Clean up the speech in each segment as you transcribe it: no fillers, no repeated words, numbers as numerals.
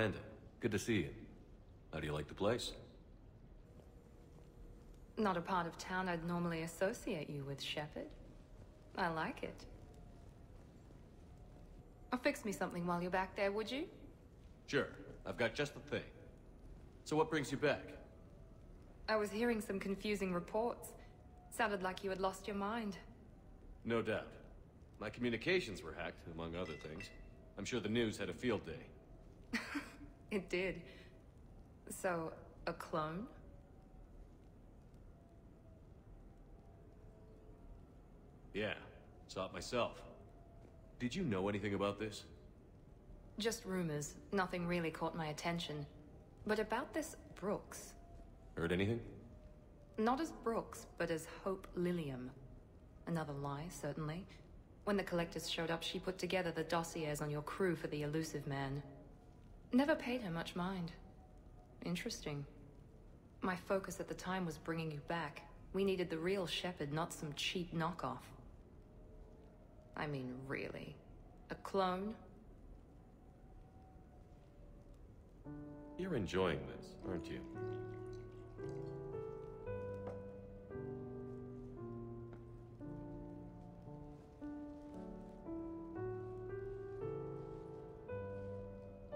Miranda. Good to see you. How do you like the place? Not a part of town I'd normally associate you with, Shepard. I like it. Fix me something while you're back there, would you? Sure. I've got just the thing. So what brings you back? I was hearing some confusing reports. Sounded like you had lost your mind. No doubt. My communications were hacked, among other things. I'm sure the news had a field day. It did. So, a clone? Yeah. Saw it myself. Did you know anything about this? Just rumors. Nothing really caught my attention. But about this Brooks... Heard anything? Not as Brooks, but as Hope Lilium. Another lie, certainly. When the Collectors showed up, she put together the dossiers on your crew for the elusive man. Never paid her much mind. Interesting. My focus at the time was bringing you back. We needed the real Shepard, not some cheap knockoff. I mean, really? A clone? You're enjoying this, aren't you?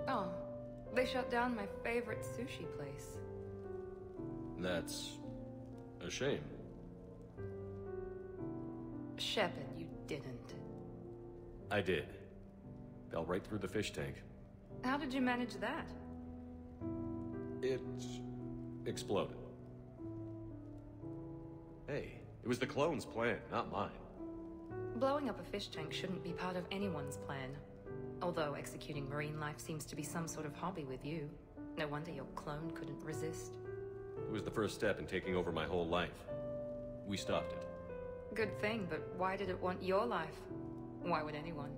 Oh, they shut down my favorite sushi place. That's... a shame. Shepard, you didn't. I did. Fell right through the fish tank. How did you manage that? It... exploded. Hey, it was the clone's plan, not mine. Blowing up a fish tank shouldn't be part of anyone's plan. Although executing marine life seems to be some sort of hobby with you. No wonder your clone couldn't resist. It was the first step in taking over my whole life. We stopped it. Good thing, but why did it want your life? Why would anyone?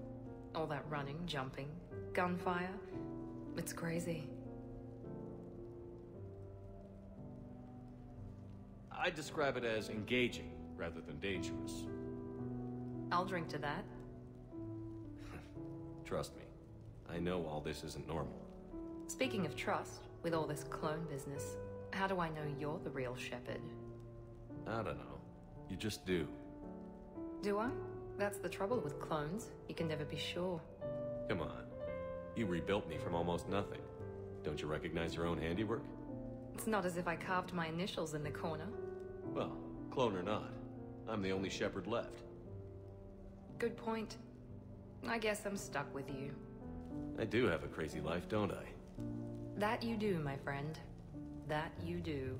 All that running, jumping, gunfire. It's crazy. I describe it as engaging rather than dangerous. I'll drink to that. Trust me. I know all this isn't normal. Speaking of trust, with all this clone business, how do I know you're the real Shepard? I don't know. You just do. Do I? That's the trouble with clones. You can never be sure. Come on. You rebuilt me from almost nothing. Don't you recognize your own handiwork? It's not as if I carved my initials in the corner. Well, clone or not, I'm the only Shepard left. Good point. I guess I'm stuck with you. I do have a crazy life, don't I? That you do, my friend. That you do.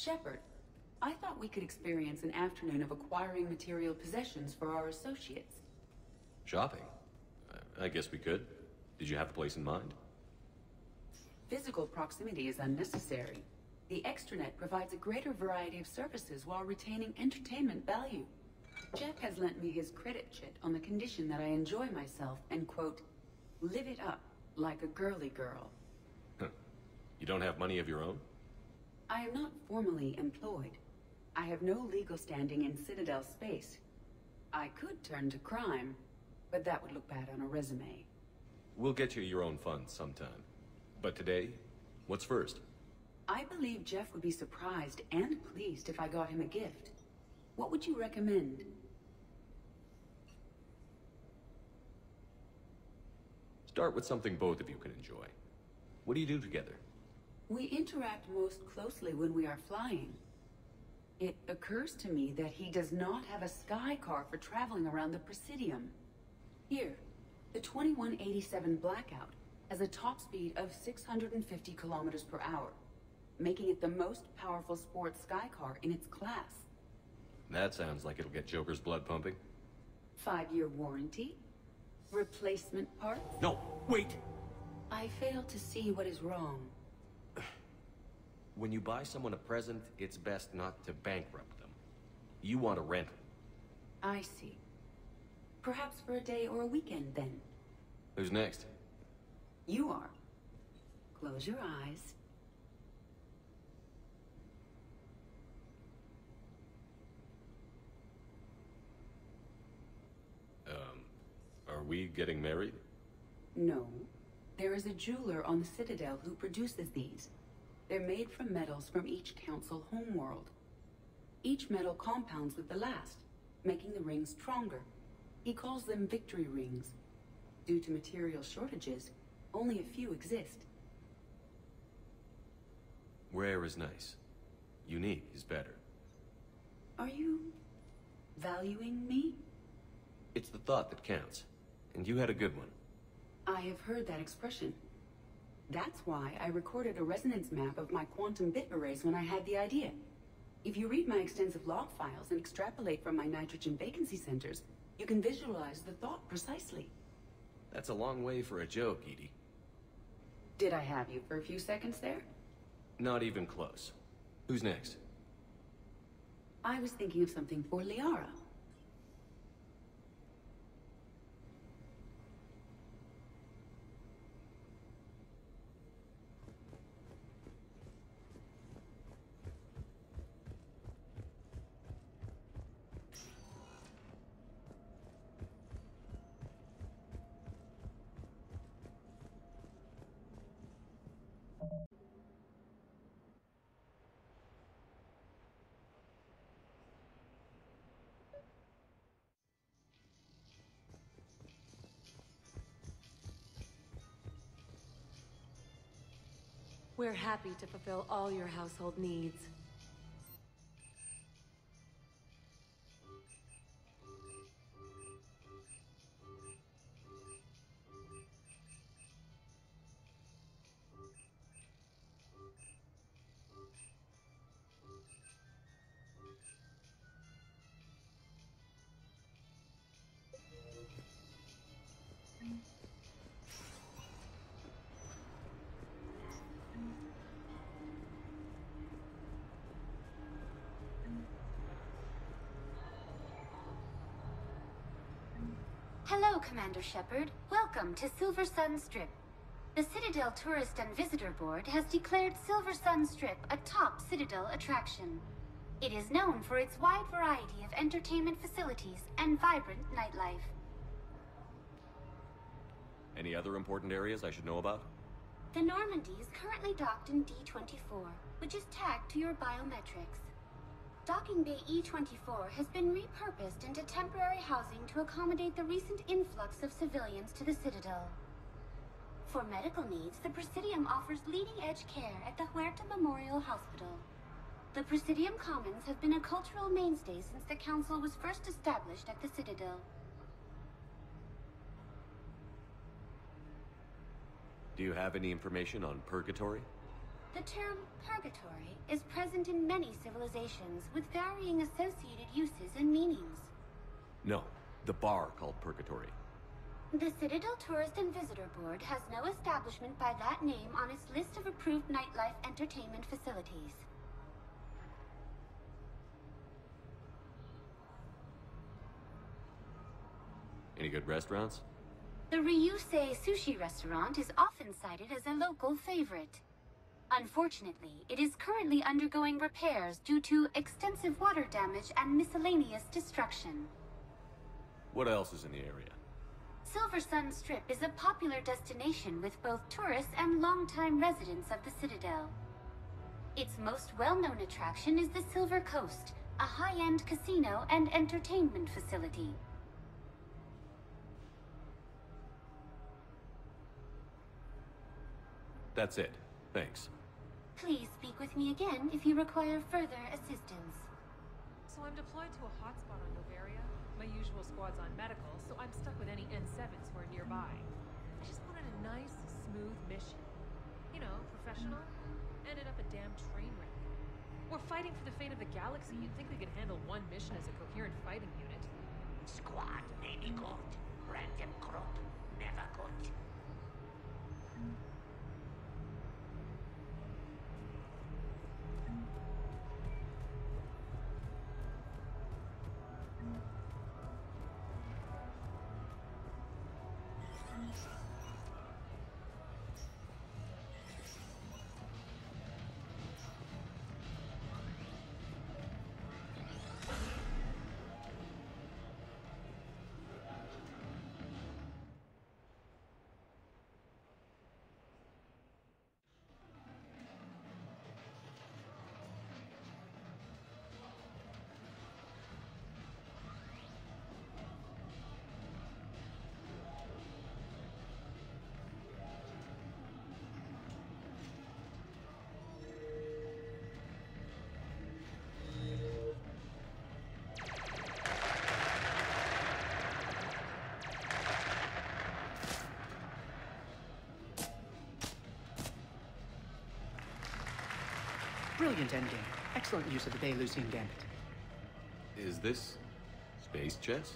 Shepard, I thought we could experience an afternoon of acquiring material possessions for our associates. Shopping? I guess we could. Did you have a place in mind? Physical proximity is unnecessary. The extranet provides a greater variety of services while retaining entertainment value. Jeff has lent me his credit chit on the condition that I enjoy myself and, quote, live it up like a girly girl. You don't have money of your own? I am not formally employed. I have no legal standing in Citadel space. I could turn to crime, but that would look bad on a resume. We'll get you your own funds sometime. But today, what's first? I believe Jeff would be surprised and pleased if I got him a gift. What would you recommend? Start with something both of you can enjoy. What do you do together? We interact most closely when we are flying. It occurs to me that he does not have a sky car for traveling around the Presidium. Here, the 2187 Blackout has a top speed of 650 kilometers per hour, making it the most powerful sports sky car in its class. That sounds like it'll get Joker's blood pumping. 5-year warranty, Replacement parts? No, wait! I fail to see what is wrong. When you buy someone a present, it's best not to bankrupt them. You want to rent them. I see. Perhaps for a day or a weekend, then. Who's next? You are. Close your eyes. Are we getting married? No. There is a jeweler on the Citadel who produces these. They're made from metals from each council homeworld. Each metal compounds with the last, making the rings stronger. He calls them victory rings. Due to material shortages, only a few exist. Rare is nice. Unique is better. Are you valuing me? It's the thought that counts. And you had a good one. I have heard that expression. That's why I recorded a resonance map of my quantum bit arrays when I had the idea. If you read my extensive log files and extrapolate from my nitrogen vacancy centers, you can visualize the thought precisely. That's a long way for a joke, Edie. Did I have you for a few seconds there? Not even close. Who's next? I was thinking of something for Liara. We're happy to fulfill all your household needs. Hello, Commander Shepard. Welcome to Silver Sun Strip. The Citadel Tourist and Visitor Board has declared Silver Sun Strip a top Citadel attraction. It is known for its wide variety of entertainment facilities and vibrant nightlife. Any other important areas I should know about? The Normandy is currently docked in D24, which is tagged to your biometrics. Docking Bay E24 has been repurposed into temporary housing to accommodate the recent influx of civilians to the Citadel. For medical needs, the Presidium offers leading-edge care at the Huerta Memorial Hospital. The Presidium Commons have been a cultural mainstay since the Council was first established at the Citadel. Do you have any information on Purgatory? The term purgatory is present in many civilizations with varying associated uses and meanings. No, the bar called Purgatory. The Citadel Tourist and Visitor Board has no establishment by that name on its list of approved nightlife entertainment facilities. Any good restaurants? The Ryusei Sushi Restaurant is often cited as a local favorite. Unfortunately, it is currently undergoing repairs due to extensive water damage and miscellaneous destruction. What else is in the area? Silver Sun Strip is a popular destination with both tourists and longtime residents of the Citadel. Its most well-known attraction is the Silver Coast, a high-end casino and entertainment facility. That's it. Thanks. Please speak with me again if you require further assistance. So I'm deployed to a hotspot on Novaria. My usual squad's on medical, so I'm stuck with any N7s who are nearby. I just wanted a nice, smooth mission. You know, professional. Ended up a damn train wreck. We're fighting for the fate of the galaxy. You'd think we could handle one mission as a coherent fighting unit. Squad, may be good. Random crop, never good. Brilliant ending. Excellent use of the Baleucian Gambit. Is this space chess?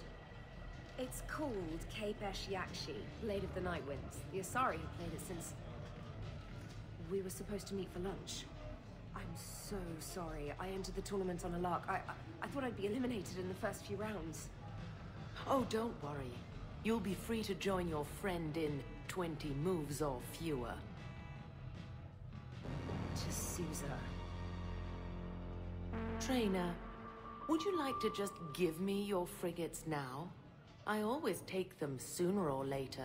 It's called Cape Esh Yakshi, Blade of the Nightwinds. The Asari have played it since we were supposed to meet for lunch. I'm so sorry. I entered the tournament on a lark. I thought I'd be eliminated in the first few rounds. Oh, don't worry. You'll be free to join your friend in 20 moves or fewer. T'Souza. Trainer, would you like to just give me your frigates now? I always take them sooner or later.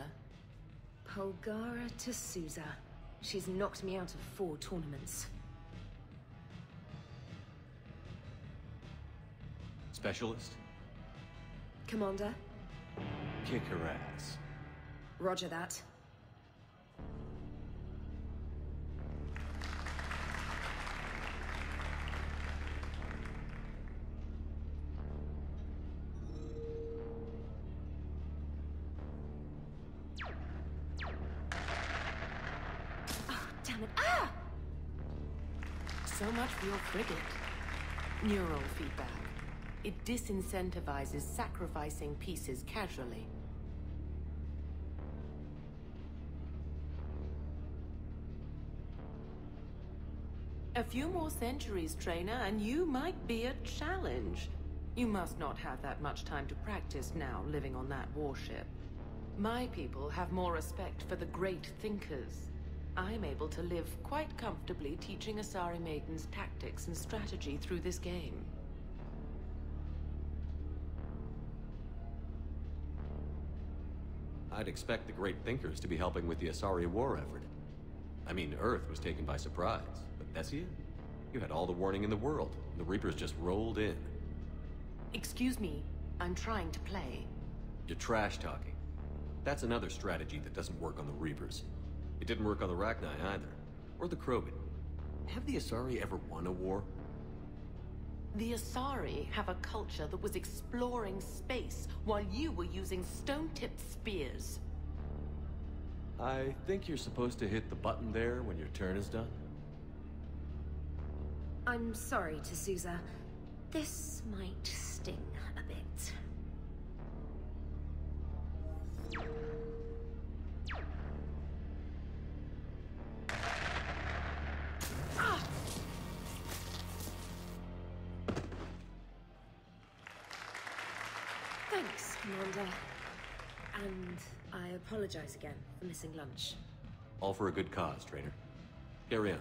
Polgara T'Souza. She's knocked me out of 4 tournaments. Specialist? Commander? Kick her ass. Roger that. So much for your frigate. Neural feedback. It disincentivizes sacrificing pieces casually. A few more centuries, trainer, and you might be a challenge. You must not have that much time to practice now, living on that warship. My people have more respect for the great thinkers. I'm able to live quite comfortably teaching Asari maidens tactics and strategy through this game. I'd expect the great thinkers to be helping with the Asari war effort. I mean, Earth was taken by surprise, but Thessia? You had all the warning in the world, and the Reapers just rolled in. Excuse me, I'm trying to play. You're trash-talking. That's another strategy that doesn't work on the Reapers. It didn't work on the Rachni either, or the Krogan. Have the Asari ever won a war? The Asari have a culture that was exploring space while you were using stone-tipped spears. I think you're supposed to hit the button there when your turn is done. I'm sorry, T'Souza. This might sting a bit. And I apologize again for missing lunch. All for a good cause, trainer. Carry on.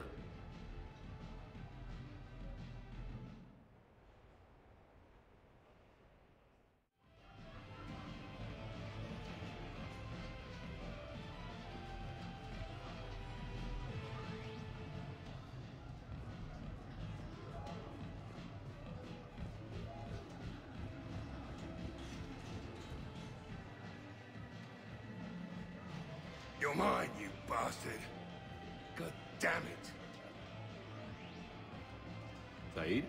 You're mine, you bastard! God damn it! Zaeed?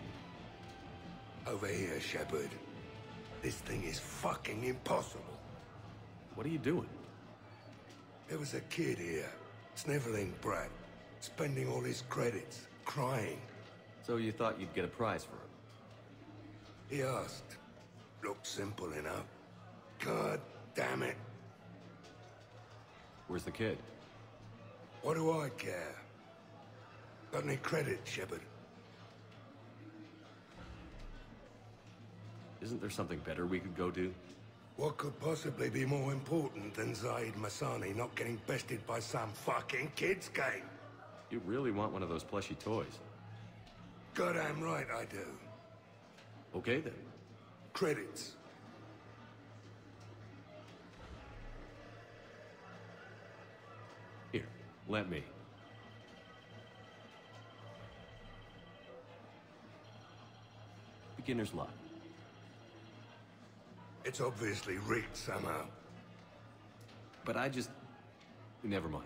Over here, Shepard. This thing is fucking impossible. What are you doing? There was a kid here, sniveling brat, spending all his credits, crying. So you thought you'd get a prize for him? He asked. Looked simple enough. God damn it! Where's the kid? What do I care? Got any credit, Shepard? Isn't there something better we could go do? What could possibly be more important than Zaeed Massani not getting bested by some fucking kid's game? You really want one of those plushy toys. Goddamn right I do. Okay then. Credits. Here, let me. Beginner's luck. It's obviously rigged somehow. But I just... Never mind.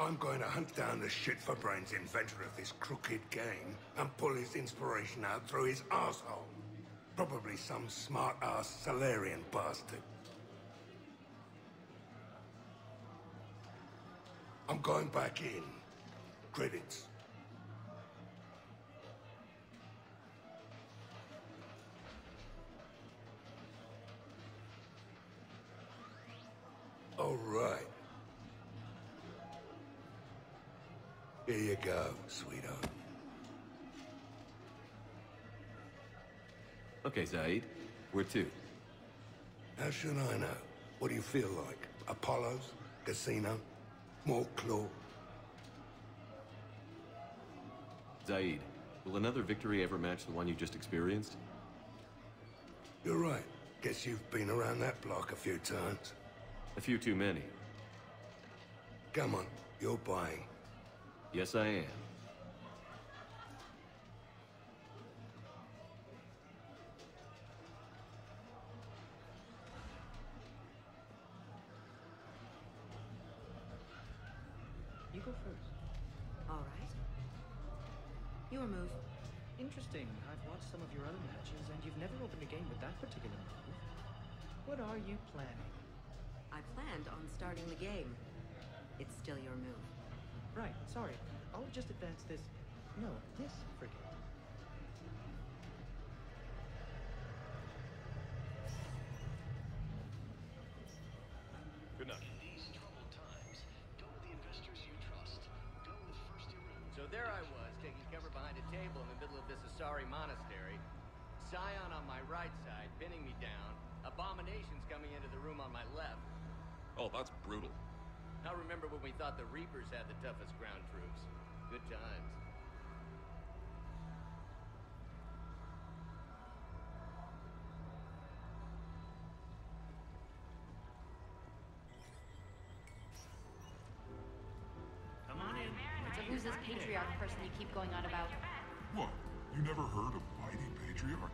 I'm going to hunt down the shit-for-brains inventor of this crooked game and pull his inspiration out through his asshole. Probably some smart-ass Salarian bastard. I'm going back in. Credits. All right. Here you go, sweetheart. Okay, Zaeed. Where to? How should I know? What do you feel like? Apollo's casino? More claw? Zaeed, will another victory ever match the one you just experienced? You're right. Guess you've been around that block a few times. A few too many. Come on, you're buying. Yes, I am. You go first. All right. Your move. Interesting. I've watched some of your other matches, and you've never opened a game with that particular move. What are you planning? I planned on starting the game. It's still your move. Right, sorry. I'll just advance this. No, this frigate. Good night. In these troubled times, go with the investors you trust. Go with First Iran. So there I was, taking cover behind a table in the middle of this Asari monastery. Scion on my right side, pinning me down. Abominations coming into the room on my left. Oh, that's brutal. I remember when we thought the Reapers had the toughest ground troops. Good times. Come on in. So who's this patriarch person you keep going on about? What? You never heard of Mighty Patriarch?